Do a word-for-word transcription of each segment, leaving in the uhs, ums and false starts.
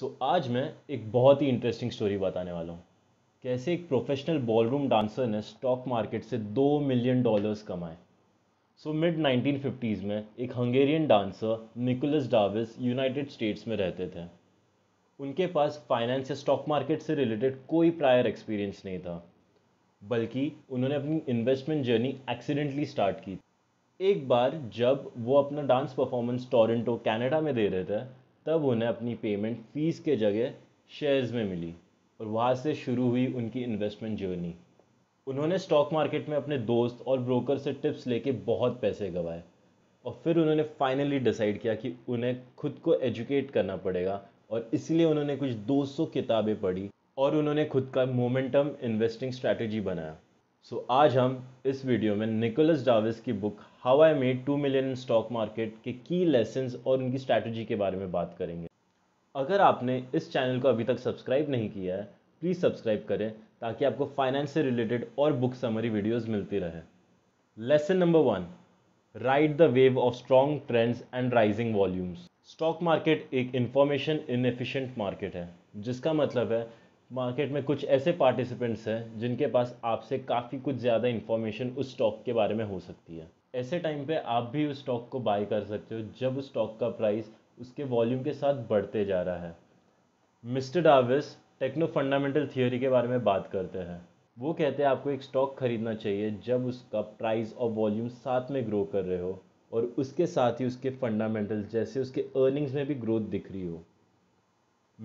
सो so, आज मैं एक बहुत ही इंटरेस्टिंग स्टोरी बताने वाला हूँ, कैसे एक प्रोफेशनल बॉलरूम डांसर ने स्टॉक मार्केट से दो मिलियन डॉलर्स कमाए। सो मिड नाइनटीन फिफ्टीज़ में एक Hungarian dancer Nicolas Darvas United States में रहते थे। उनके पास फाइनेंस या स्टॉक मार्केट से रिलेटेड कोई प्रायर एक्सपीरियंस नहीं था, बल्कि उन्होंने अपनी इन्वेस्टमेंट जर्नी एक्सीडेंटली स्टार्ट की। एक बार जब वो अपना डांस परफॉर्मेंस टोरंटो कनाडा में दे रहे थे, तब उन्हें अपनी पेमेंट फ़ीस के जगह शेयर्स में मिली और वहाँ से शुरू हुई उनकी इन्वेस्टमेंट जर्नी। उन्होंने स्टॉक मार्केट में अपने दोस्त और ब्रोकर से टिप्स लेके बहुत पैसे गंवाए और फिर उन्होंने फाइनली डिसाइड किया कि उन्हें खुद को एजुकेट करना पड़ेगा, और इसलिए उन्होंने कुछ दो सौ किताबें पढ़ी और उन्होंने खुद का मोमेंटम इन्वेस्टिंग स्ट्रैटेजी बनाया। सो so, आज हम इस वीडियो में निकोलस डार्विस की book how I made two million in stock market के की लेसन्स और उनकी स्ट्रैटेजी के बारे में बात करेंगे। अगर आपने इस चैनल को अभी तक सब्सक्राइब नहीं किया है, प्लीज़ सब्सक्राइब करें ताकि आपको फाइनेंस से रिलेटेड और बुक समरी वीडियोस मिलती रहे। Lesson number one, ride the wave of strong trends and rising volumes. Stock market एक इंफॉर्मेशन इनएफिशिएंट मार्केट है, जिसका मतलब है मार्केट में कुछ ऐसे पार्टिसिपेंट्स हैं जिनके पास आपसे काफ़ी कुछ ज़्यादा इन्फॉर्मेशन उस स्टॉक के बारे में हो सकती है। ऐसे टाइम पे आप भी उस स्टॉक को बाय कर सकते हो जब उस स्टॉक का प्राइस उसके वॉल्यूम के साथ बढ़ते जा रहा है। Mister Darvas techno fundamental theory के बारे में बात करते हैं। वो कहते हैं आपको एक स्टॉक खरीदना चाहिए जब उसका प्राइस और वॉल्यूम साथ में ग्रो कर रहे हो और उसके साथ ही उसके फंडामेंटल जैसे उसके अर्निंग्स में भी ग्रोथ दिख रही हो।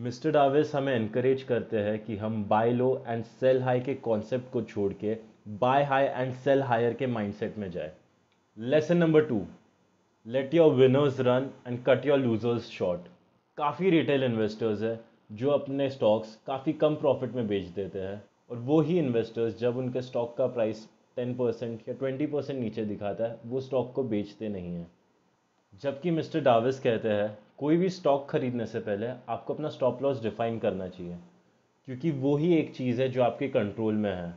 मिस्टर डार्विस हमें एनकरेज करते हैं कि हम buy low and sell high के कॉन्सेप्ट को छोड़ के buy high and sell higher के माइंडसेट में जाए। Lesson number two, let your winners run and cut your losers short. काफ़ी रिटेल इन्वेस्टर्स हैं जो अपने स्टॉक्स काफ़ी कम प्रॉफिट में बेच देते हैं, और वो ही इन्वेस्टर्स जब उनके स्टॉक का प्राइस टेन परसेंट या ट्वेंटी परसेंट नीचे दिखाता है, वो स्टॉक को बेचते नहीं हैं। जबकि मिस्टर डार्विस कहते हैं कोई भी स्टॉक खरीदने से पहले आपको अपना स्टॉप लॉस डिफाइन करना चाहिए, क्योंकि वो ही एक चीज़ है जो आपके कंट्रोल में है।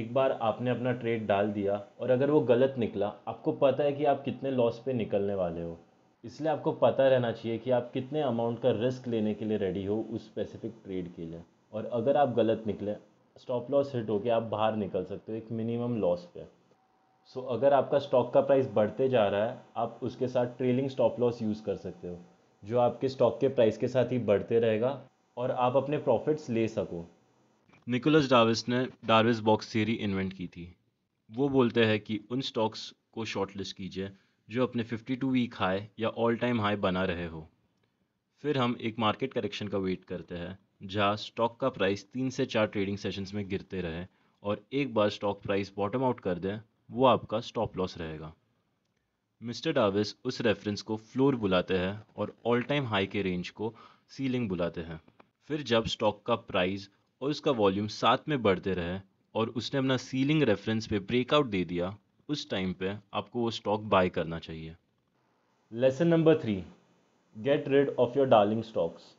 एक बार आपने अपना ट्रेड डाल दिया और अगर वो गलत निकला, आपको पता है कि आप कितने लॉस पे निकलने वाले हो, इसलिए आपको पता रहना चाहिए कि आप कितने अमाउंट का रिस्क लेने के लिए रेडी हो उस स्पेसिफिक ट्रेड के लिए। और अगर आप गलत निकले, स्टॉप लॉस हिट होकर आप बाहर निकल सकते हो एक मिनिमम लॉस पे। सो so, अगर आपका स्टॉक का प्राइस बढ़ते जा रहा है, आप उसके साथ ट्रेलिंग स्टॉप लॉस यूज़ कर सकते हो जो आपके स्टॉक के प्राइस के साथ ही बढ़ते रहेगा और आप अपने प्रॉफिट्स ले सको। निकोलस डार्विस ने डार्विस बॉक्स थ्योरी इन्वेंट की थी। वो बोलते हैं कि उन स्टॉक्स को शॉर्टलिस्ट कीजिए जो अपने फिफ्टी टू वीक हाई या ऑल टाइम हाई बना रहे हो। फिर हम एक मार्केट करेक्शन का वेट करते हैं जहाँ स्टॉक का प्राइस तीन से चार ट्रेडिंग सेशंस में गिरते रहे, और एक बार स्टॉक प्राइस बॉटम आउट कर दें वो आपका स्टॉप लॉस रहेगा। मिस्टर डार्विस उस रेफरेंस को फ्लोर बुलाते हैं और ऑल टाइम हाई के रेंज को सीलिंग बुलाते हैं। फिर जब स्टॉक का प्राइस और उसका वॉल्यूम साथ में बढ़ते रहे और उसने अपना सीलिंग रेफरेंस पे ब्रेकआउट दे दिया, उस टाइम पे आपको वो स्टॉक बाय करना चाहिए। Lesson number three, get rid of your darling stocks.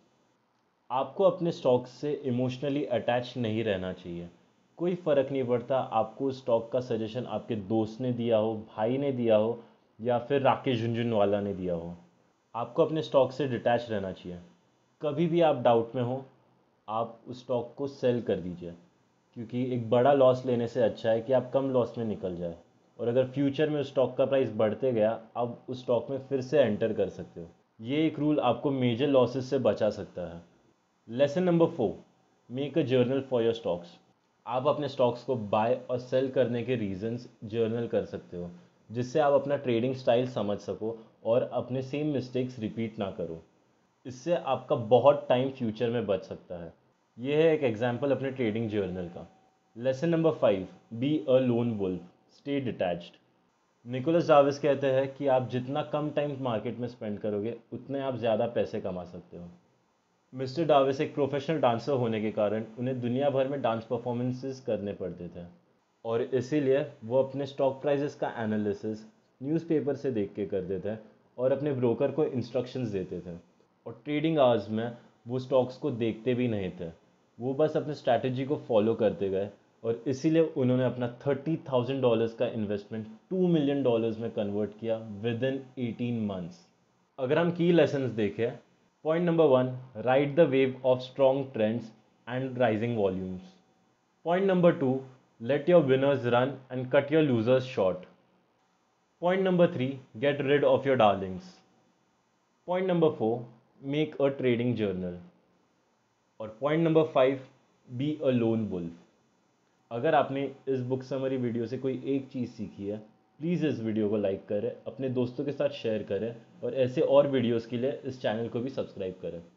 आपको अपने स्टॉक्स से इमोशनली अटैच नहीं रहना चाहिए। कोई फ़र्क नहीं पड़ता आपको स्टॉक का सजेशन आपके दोस्त ने दिया हो, भाई ने दिया हो या फिर राकेश झुनझुनवाला ने दिया हो। आपको अपने स्टॉक से डिटैच रहना चाहिए। कभी भी आप डाउट में हो, आप उस स्टॉक को सेल कर दीजिए, क्योंकि एक बड़ा लॉस लेने से अच्छा है कि आप कम लॉस में निकल जाए, और अगर फ्यूचर में उस स्टॉक का प्राइस बढ़ते गया आप उस स्टॉक में फिर से एंटर कर सकते हो। ये एक रूल आपको मेजर लॉसेस से बचा सकता है। Lesson number four, make a journal for your stocks. आप अपने स्टॉक्स को बाय और सेल करने के रीजंस जर्नल कर सकते हो, जिससे आप अपना ट्रेडिंग स्टाइल समझ सको और अपने सेम मिस्टेक्स रिपीट ना करो। इससे आपका बहुत टाइम फ्यूचर में बच सकता है। यह है एक एग्जांपल अपने ट्रेडिंग जर्नल का। Lesson number five, be a lone wolf, stay detached. Nicolas Darvas कहते हैं कि आप जितना कम टाइम मार्केट में स्पेंड करोगे उतने आप ज़्यादा पैसे कमा सकते हो। मिस्टर डार्विस एक प्रोफेशनल डांसर होने के कारण उन्हें दुनिया भर में डांस परफॉर्मेंसेस करने पड़ते थे, और इसीलिए वो अपने स्टॉक प्राइसेस का एनालिसिस न्यूज़पेपर से देख के करते थे और अपने ब्रोकर को इंस्ट्रक्शंस देते थे, और ट्रेडिंग आवर्स में वो स्टॉक्स को देखते भी नहीं थे। वो बस अपने स्ट्रैटेजी को फॉलो करते गए, और इसीलिए उन्होंने अपना थर्टी थाउजेंड डॉलर्स का इन्वेस्टमेंट टू मिलियन डॉलर्स में कन्वर्ट किया विद इन एटीन मंथ्स। अगर हम की लेसन्स देखें, Point number one, ride the wave of strong trends and rising volumes. Point number two, let your winners run and cut your losers short. Point number three, get rid of your darlings. Point number four, make a trading journal. और point number five, be a lone wolf. अगर आपने इस book summary video से कोई एक चीज़ सीखी है, please इस वीडियो को लाइक करें, अपने दोस्तों के साथ शेयर करें और ऐसे और वीडियोस के लिए इस चैनल को भी सब्सक्राइब करें.